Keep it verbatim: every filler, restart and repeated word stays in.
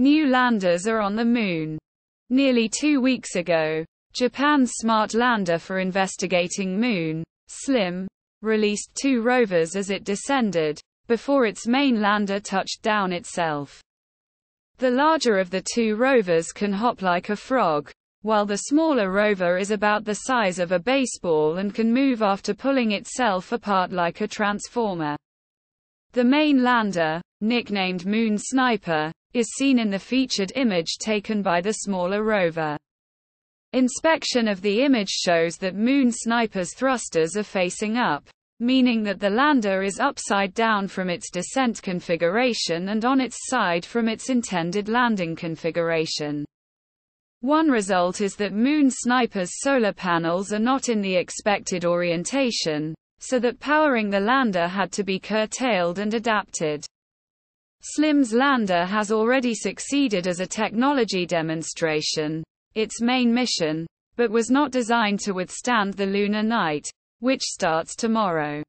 New landers are on the moon. Nearly two weeks ago, Japan's Smart Lander for Investigating Moon, SLIM, released two rovers as it descended, before its main lander touched down itself. The larger of the two rovers can hop like a frog, while the smaller rover is about the size of a baseball and can move after pulling itself apart like a transformer. The main lander, nicknamed Moon Sniper, is seen in the featured image taken by the smaller rover. Inspection of the image shows that Moon Sniper's thrusters are facing up, meaning that the lander is upside down from its descent configuration and on its side from its intended landing configuration. One result is that Moon Sniper's solar panels are not in the expected orientation, so that powering the lander had to be curtailed and adapted. SLIM's lander has already succeeded as a technology demonstration, its main mission, but was not designed to withstand the lunar night, which starts tomorrow.